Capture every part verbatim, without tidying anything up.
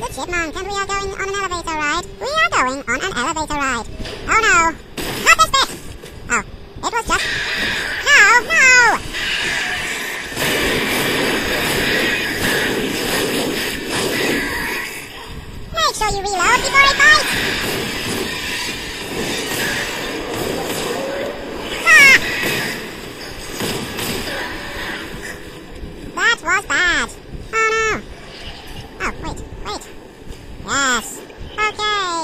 the chipmunk and we are going on an elevator ride. We are going on an elevator ride. Oh no. What is this? Oh, it was just... How? No! Make sure you reload before it bites! Ah! That was bad. Oh no. Oh, wait, wait. Yes. Okay.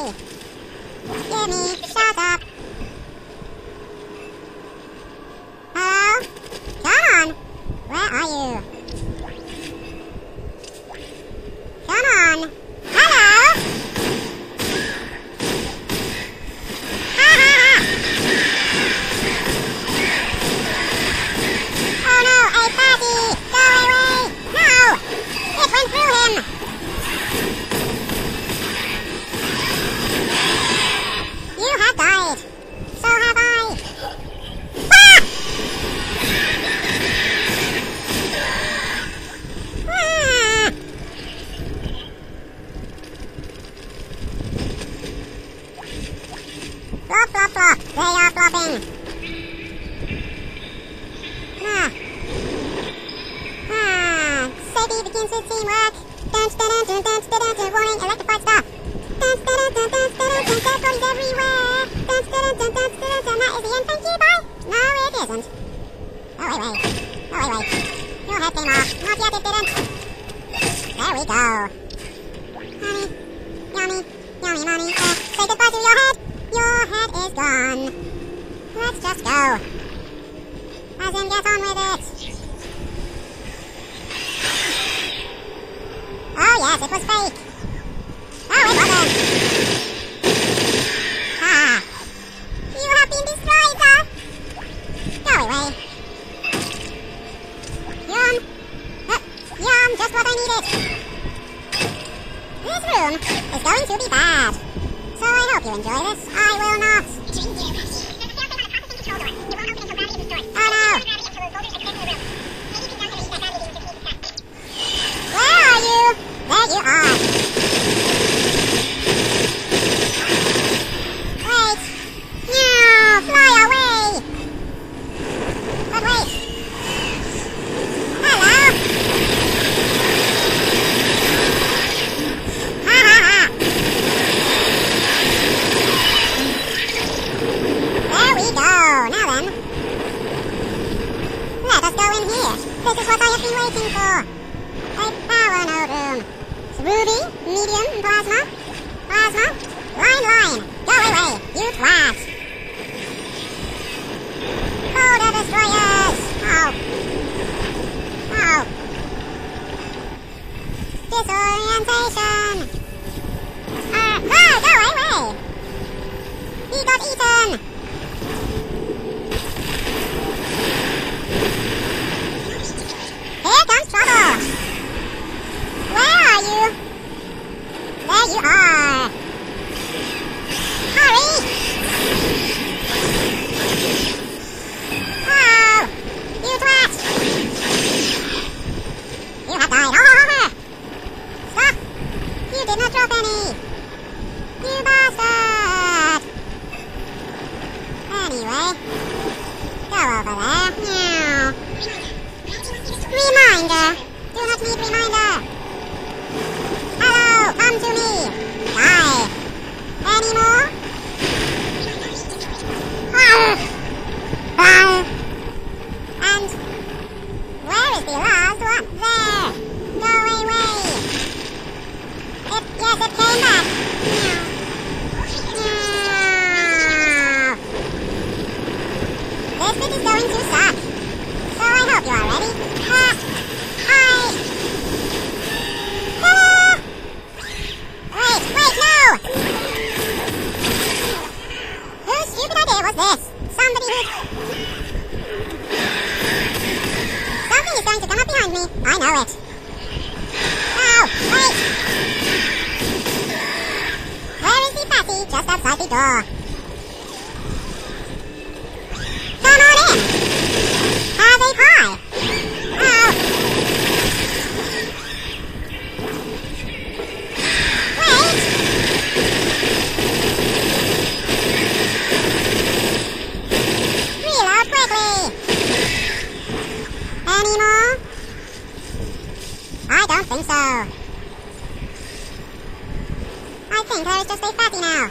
Gimme, shut up. Hello? Come on. Where are you? Come on. Hello? Ha ha ha! Oh no, a fatty! Go away! No! It went through him! You have died. So have I. Ah! Ah! Flop, flop, flop. They are flopping. Ah. Ah. Safety begins with teamwork. Dance, dance, dance, dance, dance, dance. Warning, electrified stuff. Dance, dance, dance, dance, dance, dance. Dead bodies everywhere. Dance, dance, dance, dance, dance. And that is the end. Thank you, bye. No, it isn't. Oh, wait, wait. Oh, wait, wait. Your head came off. Not yet, it didn't. There we go. Honey. Yummy. Yummy, mommy. Uh, say goodbye to your head. Your head is gone. Let's just go. As in, get on with it. Oh yes, it was fake. Oh, it wasn't. Ah. You have been destroyed, huh? Go away. Yum. Uh, yum, just what I needed. This room is going to be bad. So I hope you enjoy this. I will not. Oh no! Where are you? There you are. Wait. No! Fly away! But wait. Hello? Ha ha ha! There we go. Now then. Let us go in here. This is what I have been waiting for. A power node room. Ruby, medium, plasma. Plasma. Line, line. Go away. You twat. Coda destroyers. Ow. Ow. Disorientation. Ah, ah, go away. He got eaten. Here comes trouble! Where are you? There you are! Hurry! Oh! You twat! You have died! Oh, stop! You did not drop any! You bastard! Anyway, go over there. Meow! Reminder! Do not need reminder! Hello! Come to me! Die! Any more? And... where is the last one? There! Go away! It... yes, it came back! Meow! Meow! This bit is going to suck! So I hope you are ready! don't think so. I think there is just a fatty now.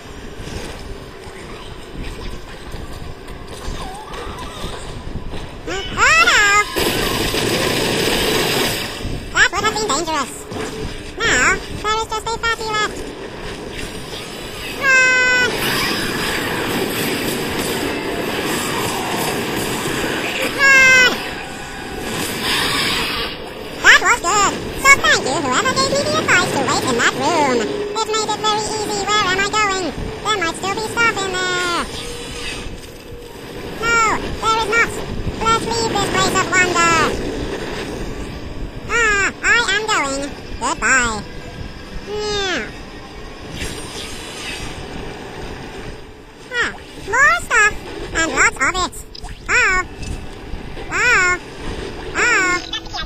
Dangerous. Now, there is just a fatty left. Run! Run! That was good. So thank you whoever gave me the advice to wait in that room. They've made it very easy. Where am I going? There might still be stuff in there. No, there is not. Let's leave this place of wonder. Goodbye. Yeah. Ah, more stuff. And lots of it. Oh. Oh. Oh. Ah. Don't forget to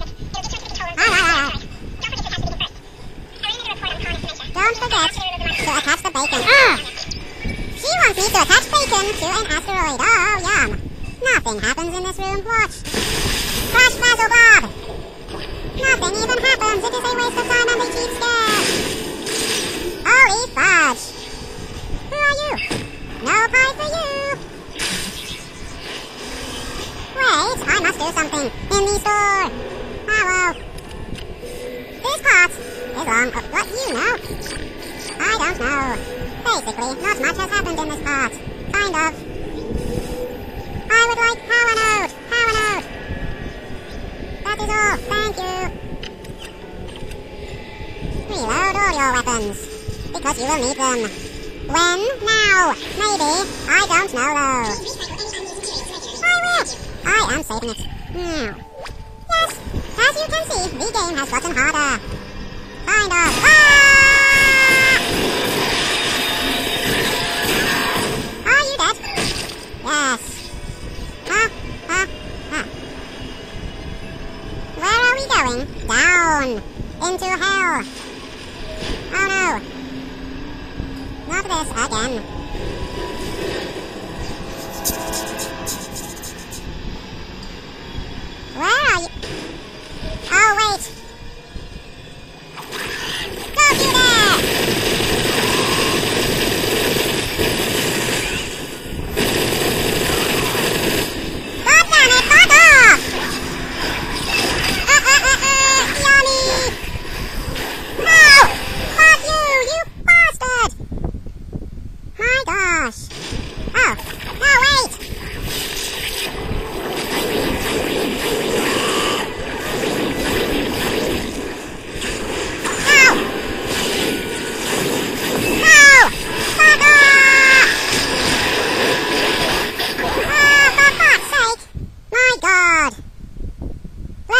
attach the bacon. Ah. She wants me to attach bacon to an asteroid. Oh, yum. Nothing happens in this room. Watch. Crash Puzzle Bob. Nothing even happens. It is a waste of time and a cheap scare. Oh, eat fudge. Who are you? No pie for you. Wait, I must do something. In the store. Hello. This part is on. What, you know? I don't know. Basically, not much has happened in this part. Kind of. I would like power node. Power node. That is all. Thank you. Reload all your weapons, because you will need them. When? Now. Maybe. I don't know though. I will. I am saving it. Hmm. Yes. As you can see, the game has gotten harder. Kind of. Ah! Are you dead? Yes. Ah, ah, ah. Where are we going? Down. Into hell. Oh no! Not this again. Where are you? Oh wait! Go you there! God damn it! Fuck off! Uh, uh, uh, uh, yummy! No! You bastard! My gosh. Oh. No, wait! No! No!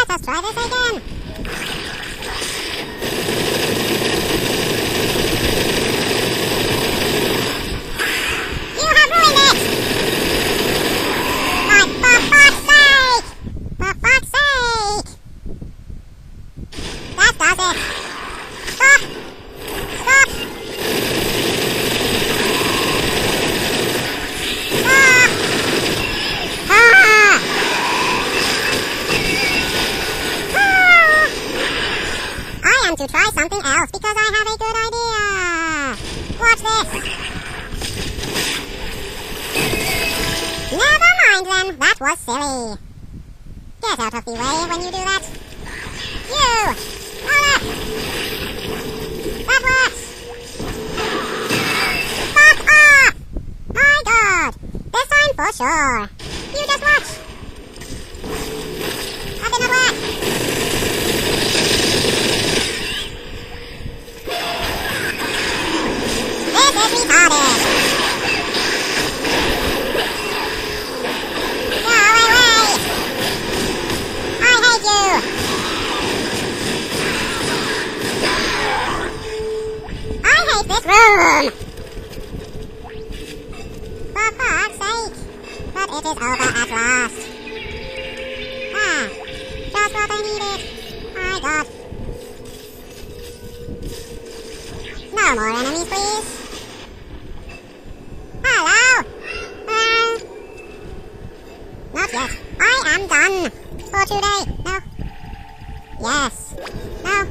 Fuck off! Oh, for fuck's sake! My god! Let us try this again!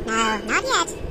No, not yet.